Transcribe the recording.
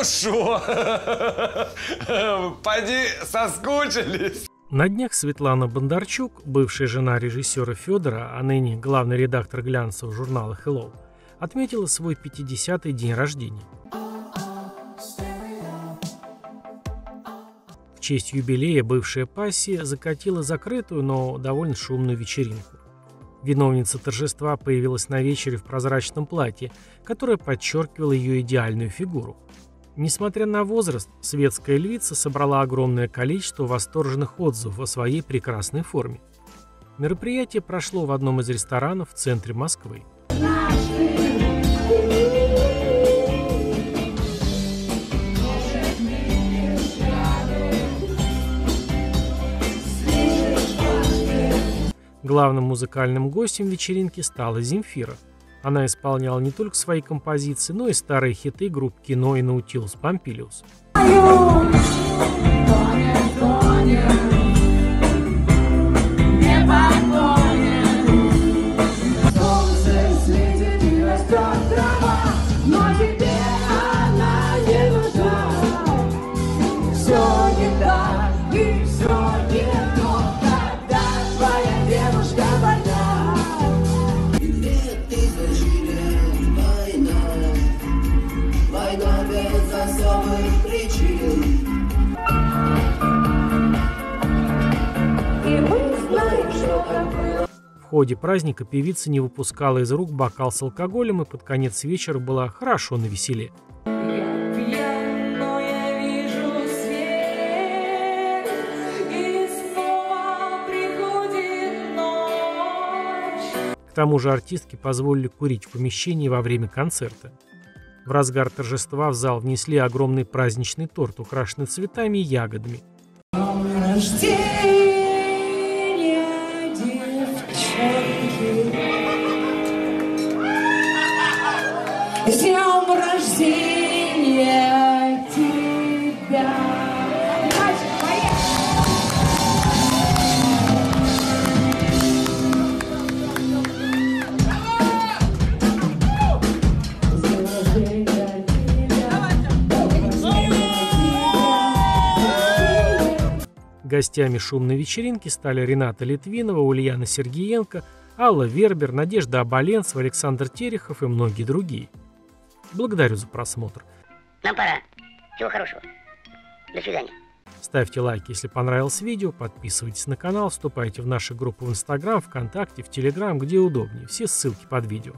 Ну шо? Поди соскучились. На днях Светлана Бондарчук, бывшая жена режиссера Федора, а ныне главный редактор глянцевого журнала Hello, отметила свой 50-й день рождения. В честь юбилея бывшая пассия закатила закрытую, но довольно шумную вечеринку. Виновница торжества появилась на вечере в прозрачном платье, которое подчеркивало ее идеальную фигуру. Несмотря на возраст, светская львица собрала огромное количество восторженных отзывов о своей прекрасной форме. Мероприятие прошло в одном из ресторанов в центре Москвы. Главным музыкальным гостем вечеринки стала Земфира. Она исполняла не только свои композиции, но и старые хиты групп «Кино» и «Наутилус Пампилиус». В ходе праздника певица не выпускала из рук бокал с алкоголем и под конец вечера была хорошо навеселе. К тому же артистке позволили курить в помещении во время концерта. В разгар торжества в зал внесли огромный праздничный торт, украшенный цветами и ягодами. С днем рождения тебя! Гостями шумной вечеринки стали Рената Литвинова, Ульяна Сергеенко, Алла Вербер, Надежда Оболенцева, Александр Терехов и многие другие. Благодарю за просмотр. Нам пора. Всего хорошего. До свидания. Ставьте лайки, если понравилось видео, подписывайтесь на канал, вступайте в наши группы в Инстаграм, ВКонтакте, в Телеграм, где удобнее. Все ссылки под видео.